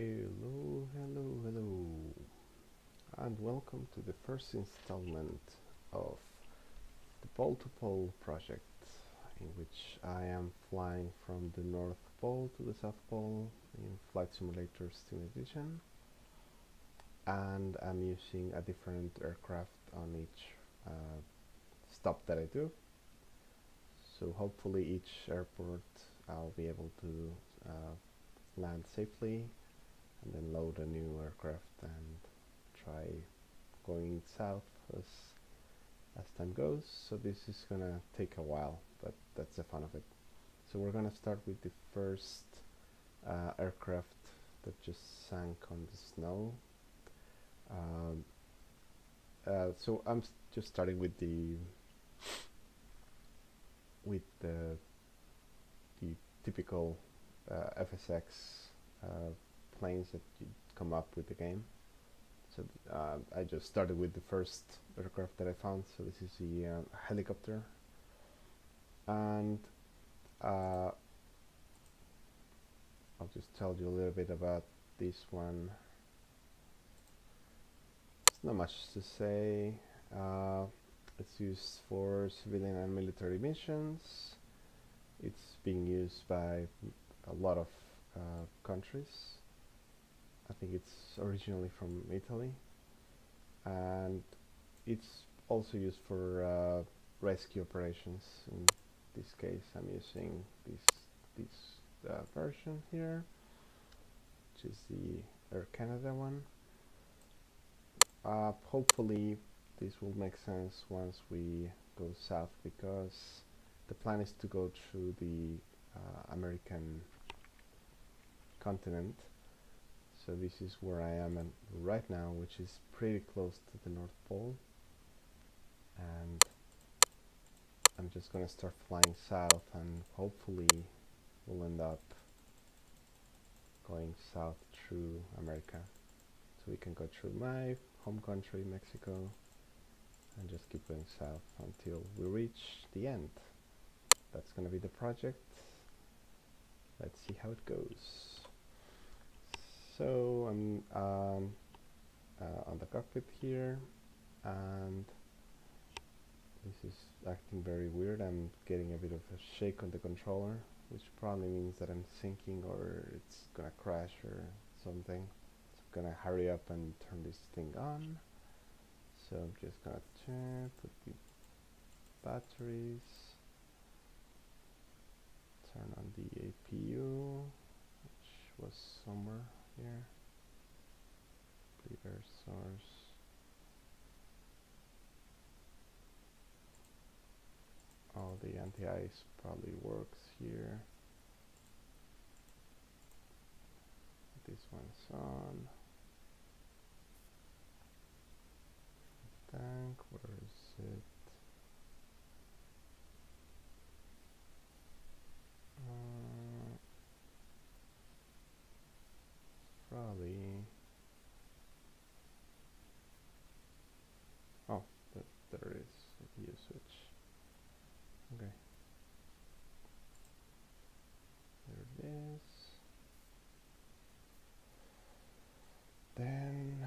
Hello, hello, hello, and welcome to the first installment of the Pole to Pole project, in which I am flying from the North Pole to the South Pole in Flight Simulator Steam Edition, and I'm using a different aircraft on each stop that I do. So hopefully each airport I'll be able to land safely and then load a new aircraft and try going south as time goes. So this is gonna take a while, but that's the fun of it. So we're gonna start with the first aircraft that just sank on the snow. So I'm just starting with the typical FSX planes that you come up with the game. So I just started with the first aircraft that I found. So this is the helicopter, and I'll just tell you a little bit about this one. It's not much to say. It's used for civilian and military missions. It's being used by a lot of countries. I think it's originally from Italy, and it's also used for rescue operations. In this case, I'm using this version here, which is the Air Canada one. Hopefully this will make sense once we go south, because the plan is to go through the American continent. So this is where I am right now, which is pretty close to the North Pole, and I'm just gonna start flying south, and hopefully we'll end up going south through America, so we can go through my home country, Mexico, and just keep going south until we reach the end. That's gonna be the project. Let's see how it goes. So I'm on the cockpit here, and this is acting very weird. I'm getting a bit of a shake on the controller, which probably means that I'm sinking or it's gonna crash or something. So I'm gonna hurry up and turn this thing on. So I'm just gonna put the batteries, turn on the APU, which was somewhere here, reverse source, oh, the anti-ice probably works here, this one's on, tank, where is it? Probably. Oh, there is a view switch. Okay. There it is. Then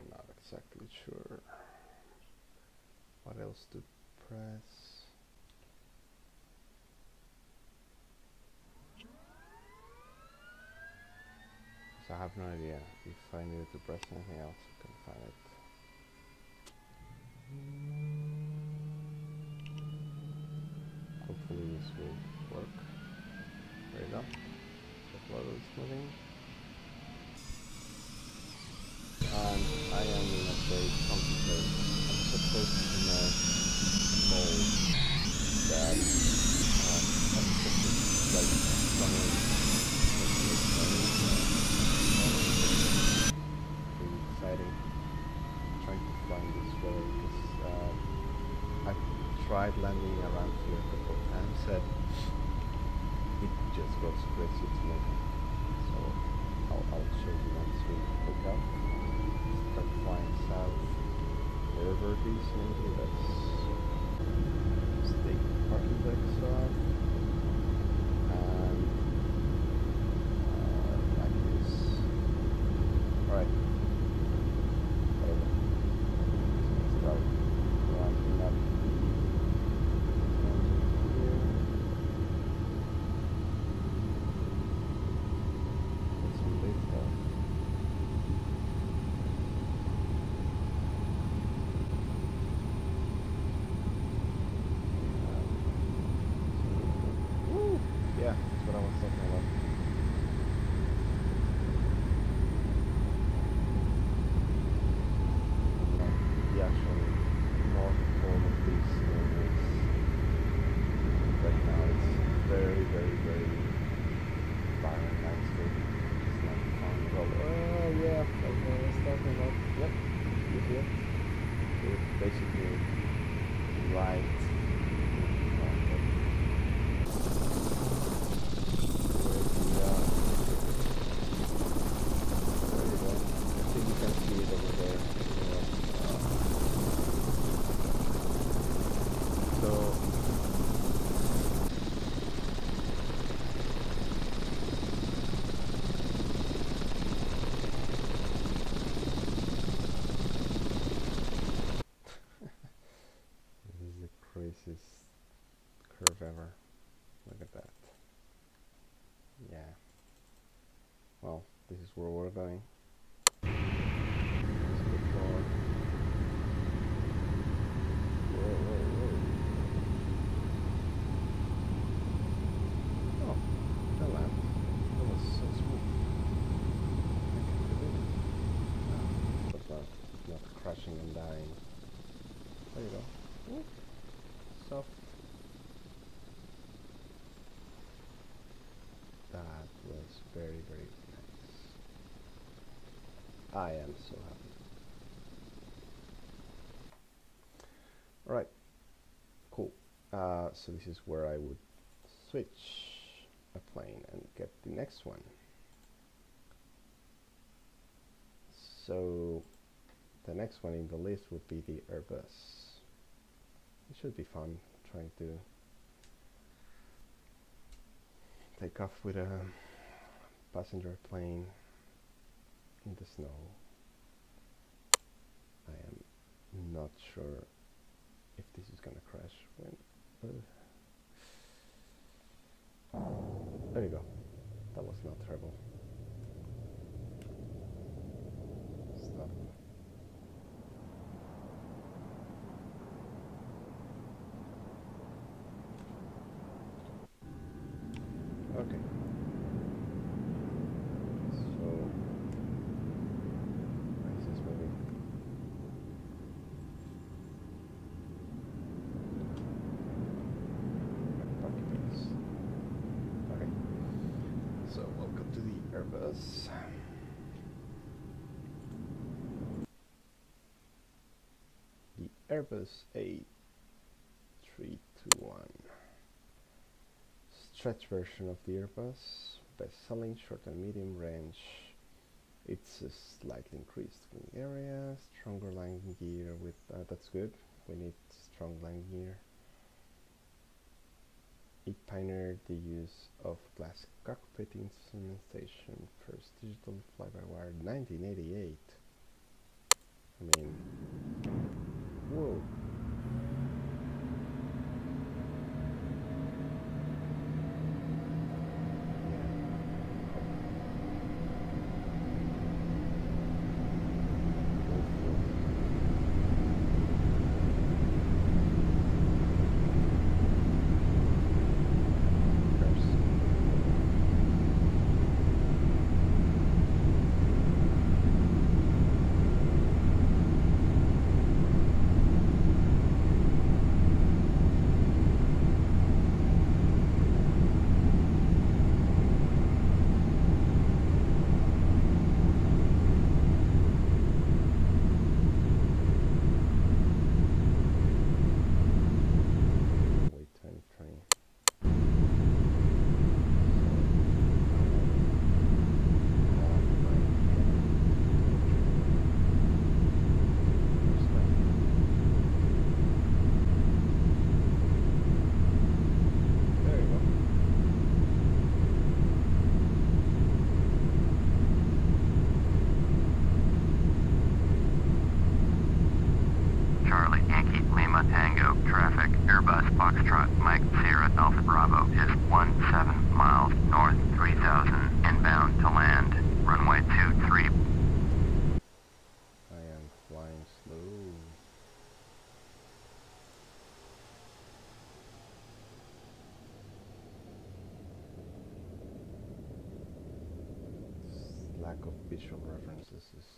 I'm not exactly sure what else to press. So I have no idea if I needed to press anything else. I can find it. Hopefully this will work. There you go. The float is moving. And I am in a very complicated. I'm supposed to know goals that I'm supposed to like something really exciting. I'm trying to find this way, because I tried landing around here a couple times and it just got crazy to me. So I'll show you once we hook up. Start flying south. over these things. That's state parking deck stuff. And that is right. Whatever. Start winding up here. That's some big stuff. Curve ever. Look at that. Yeah. Well, this is where we're going. Let's go forward. Whoa. Oh, that landed. That was so smooth. I can't believe it. But not crashing and dying. There you go. Ooh. Soft. That was very, very nice. I am so happy. Alright, cool. So this is where I would switch a plane and get the next one. So the next one in the list would be the Airbus. It should be fun trying to take off with a passenger plane in the snow. I am not sure if this is gonna crash when. There you go. That was not terrible. Stop. Airbus. The Airbus A321, stretch version of the Airbus, best-selling short and medium range. It's a slightly increased wing area, stronger landing gear with that's good. We need strong landing gear. It pioneered the use of glass cockpit instrumentation, first digital fly-by-wire, 1988. I mean, whoa. lack of visual references is...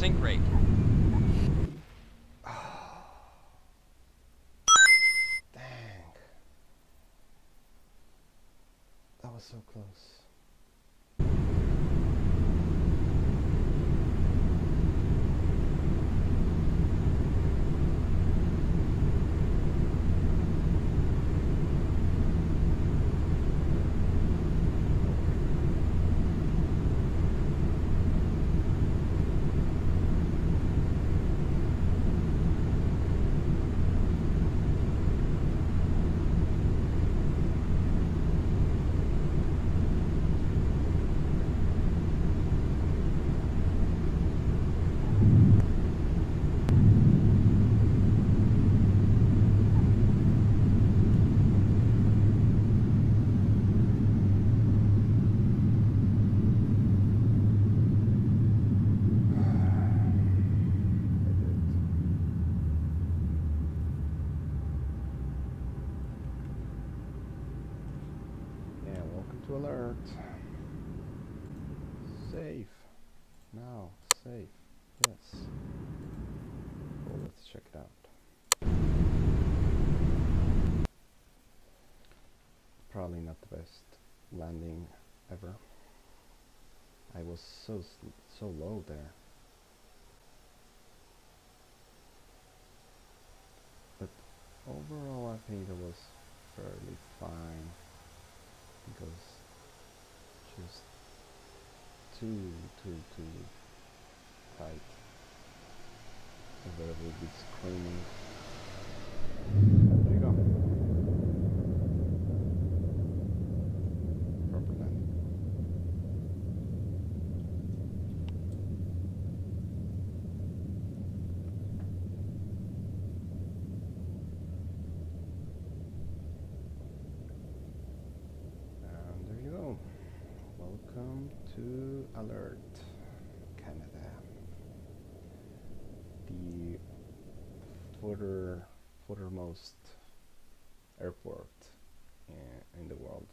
Sync rate. So close. Alert. Safe. Now, safe. Yes. Well, let's check it out. Probably not the best landing ever. I was so low there. But overall, I think it was fairly fine because just too tight. The bird will be screaming. There you go. Proper landing. And there you go. Welcome to Alert Canada. The furthermost airport in the world,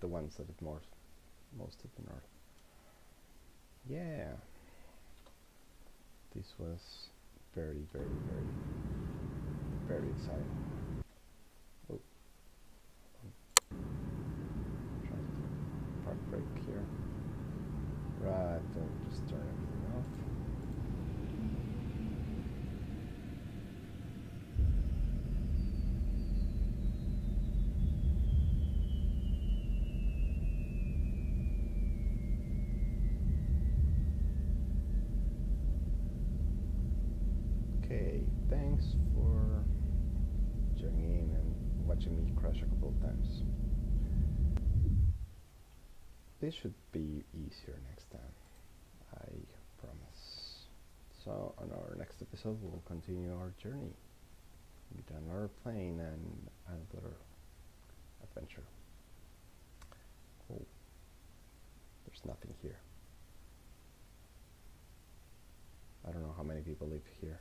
the ones that are most at the north. Yeah, this was very exciting. Here. Right, I'll just turn everything off. Okay, thanks for tuning in and watching me crash a couple of times. This should be easier next time, I promise. So on our next episode we'll continue our journey with another plane and another adventure. Oh, there's nothing here. I don't know how many people live here.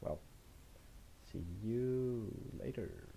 Well, see you later.